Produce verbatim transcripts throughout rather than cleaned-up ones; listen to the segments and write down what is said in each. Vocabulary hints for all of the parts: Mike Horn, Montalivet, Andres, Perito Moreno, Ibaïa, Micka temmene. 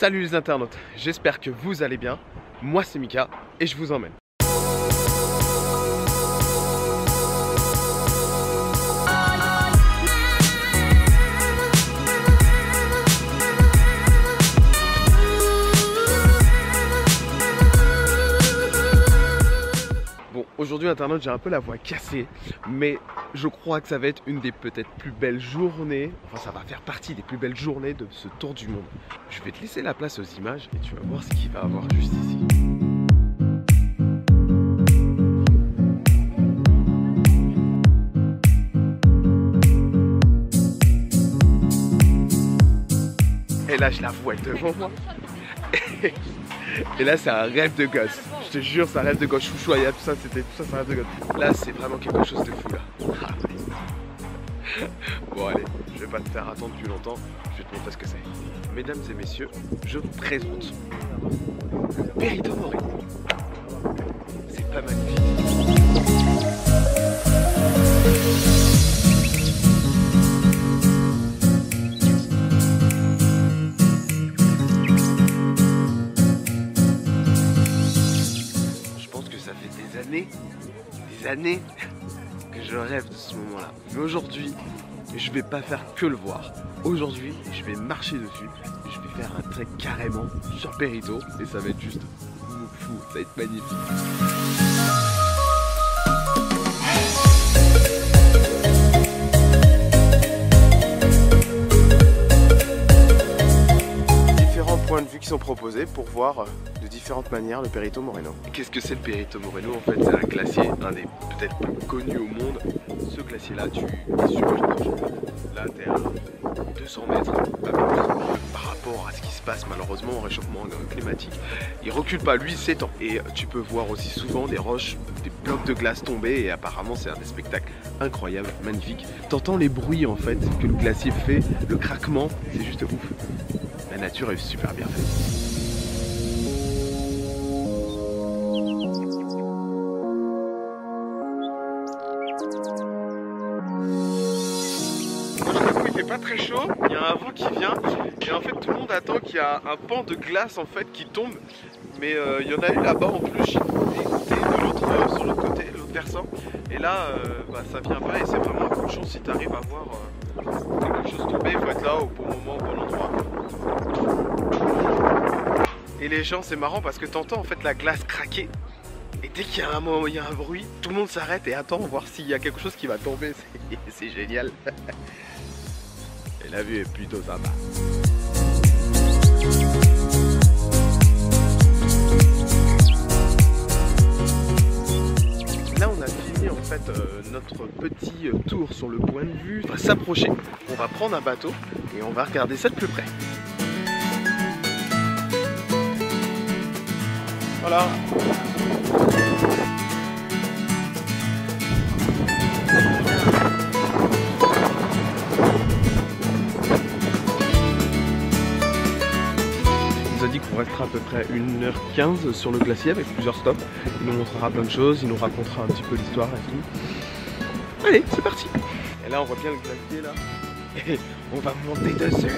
Salut les internautes, j'espère que vous allez bien. Moi c'est Mika et je vous emmène. Aujourd'hui, internaute, j'ai un peu la voix cassée, mais je crois que ça va être une des peut-être plus belles journées, enfin ça va faire partie des plus belles journées de ce tour du monde. Je vais te laisser la place aux images et tu vas voir ce qu'il va y avoir juste ici. Et là, je la vois devant moi. Et là, c'est un rêve de gosse. Je te jure, c'est un rêve de gosse. Chouchouaya, tout ça, c'était tout ça, c'est un rêve de gosse. Là, c'est vraiment quelque chose de fou, là. Ah, mais... Bon, allez, je vais pas te faire attendre plus longtemps. Je vais te montrer ce que c'est. Mesdames et messieurs, je vous présente le Perito Moreno. C'est pas magnifique. Des années que je rêve de ce moment là, mais aujourd'hui je vais pas faire que le voir. Aujourd'hui je vais marcher dessus, je vais faire un trek carrément sur Perito et ça va être juste fou, ça va être magnifique. De vue qui sont proposés pour voir de différentes manières le Perito Moreno. Qu'est-ce que c'est le Perito Moreno? En fait, c'est un glacier, un des peut-être plus connus au monde. Ce glacier-là, tu es super proche. Là, t'es à deux cents mètres, pas plus, par rapport à ce qui se passe malheureusement au réchauffement climatique. Il recule pas, lui, il s'étend. Et tu peux voir aussi souvent des roches, des blocs de glace tomber. Et apparemment, c'est un des spectacles incroyables, magnifiques. T'entends les bruits en fait que le glacier fait, le craquement, c'est juste ouf. La nature est super bien faite. Il fait pas très chaud, il y a un vent qui vient et en fait tout le monde attend qu'il y a un pan de glace en fait qui tombe, mais euh, il y en a eu là-bas en plus de l'autre euh, sur l'autre côté, l'autre versant, et là euh, bah, ça vient pas et c'est vraiment un coup de chance si tu arrives à voir euh, quelque chose tomber, il faut être là au bon moment, au bon endroit. Et les gens, c'est marrant parce que t'entends en fait la glace craquer et dès qu'il y a un moment, il y a un bruit, tout le monde s'arrête et attend voir s'il y a quelque chose qui va tomber. C'est génial. Et la vue est plutôt sympa. Là, on a fini en fait euh, notre petit tour sur le point de vue. On va s'approcher, on va prendre un bateau et on va regarder ça de plus près. Voilà. Il nous a dit qu'on restera à peu près une heure quinze sur le glacier avec plusieurs stops. Il nous montrera plein de choses, il nous racontera un petit peu l'histoire et tout. Allez, c'est parti. Et là on voit bien le glacier là. Et on va monter dessus.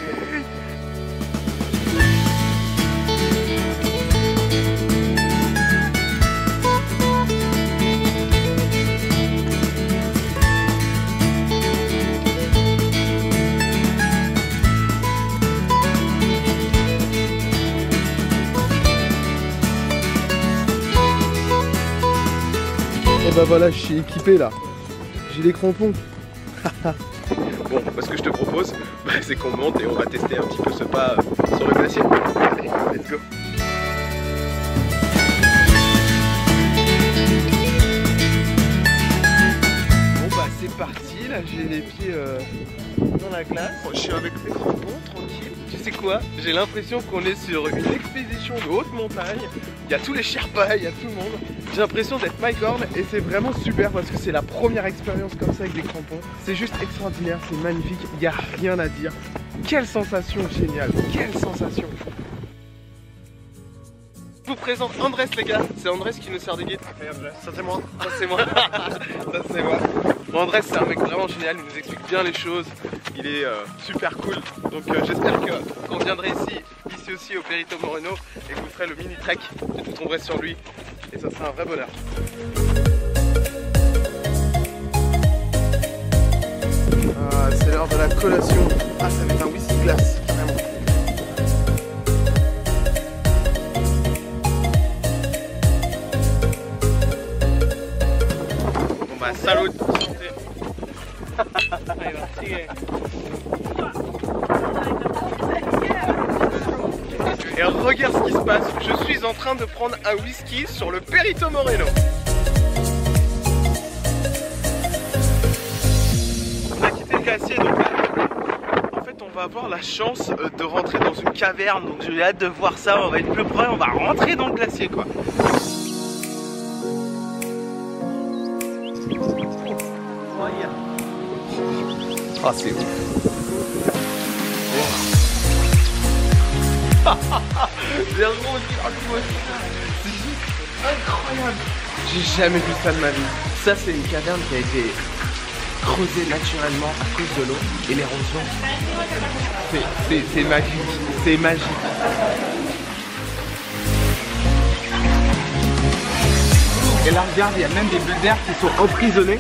Et bah voilà, je suis équipé là, j'ai les crampons. Bon, bah, ce que je te propose, bah, c'est qu'on monte et on va tester un petit peu ce pas euh, sur le glacier. Allez, let's go. Bon bah c'est parti, là j'ai les pieds euh, dans la glace, je suis avec les crampons, tranquille. Tu sais quoi, j'ai l'impression qu'on est sur une expédition de haute montagne. Il y a tous les Sherpas, il y a tout le monde. J'ai l'impression d'être Mike Horn et c'est vraiment super parce que c'est la première expérience comme ça avec des crampons. C'est juste extraordinaire, c'est magnifique, il n'y a rien à dire. Quelle sensation géniale, quelle sensation. Je vous présente Andres les gars, c'est Andres qui nous sert de guide. Hey, Andres. Ça c'est moi. Ça c'est moi. Ça c'est moi. Andres, c'est un mec vraiment génial, il nous explique bien les choses, il est euh, super cool. Donc euh, j'espère que quand vous viendrez ici, ici aussi au Perito Moreno, et que vous ferez le mini trek, et vous tomberez sur lui, et ça sera un vrai bonheur. Ah, c'est l'heure de la collation. Ah, ça va être un whisky glace. Salut. Santé. Et regarde ce qui se passe, je suis en train de prendre un whisky sur le Perito Moreno. On a quitté le glacier, donc en fait on va avoir la chance de rentrer dans une caverne, donc j'ai hâte de voir ça, on va être plus près, on va rentrer dans le glacier quoi. Ah, c'est ouf. Oh. J'ai un gros regard. C'est juste incroyable. J'ai jamais vu ça de ma vie. Ça, c'est une caverne qui a été creusée naturellement à cause de l'eau et l'érosion. C'est magique. C'est magique. Et là, regarde, il y a même des bulles d'air qui sont emprisonnées.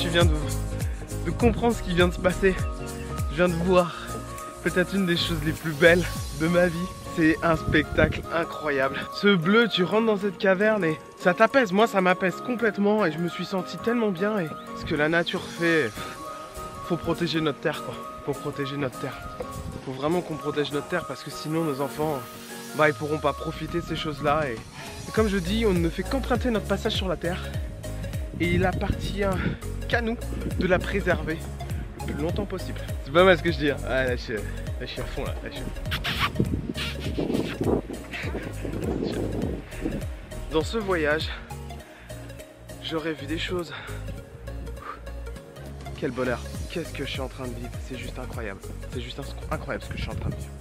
Tu viens de, de comprendre ce qui vient de se passer. Je viens de voir peut-être une des choses les plus belles de ma vie. C'est un spectacle incroyable. Ce bleu, tu rentres dans cette caverne et ça t'apaise. Moi, ça m'apaise complètement et je me suis senti tellement bien. Et ce que la nature fait, faut protéger notre terre, quoi. Faut protéger notre terre. Faut vraiment qu'on protège notre terre parce que sinon, nos enfants, bah, ils pourront pas profiter de ces choses-là. Et, et comme je dis, on ne fait qu'emprunter notre passage sur la terre. Et il appartient qu'à nous de la préserver le plus longtemps possible. C'est pas mal ce que je dis. Hein. Ah, là, je, là, je suis à fond. Là, là je... Dans ce voyage, j'aurais vu des choses. Quel bonheur. Qu'est-ce que je suis en train de vivre. C'est juste incroyable. C'est juste incroyable ce que je suis en train de vivre.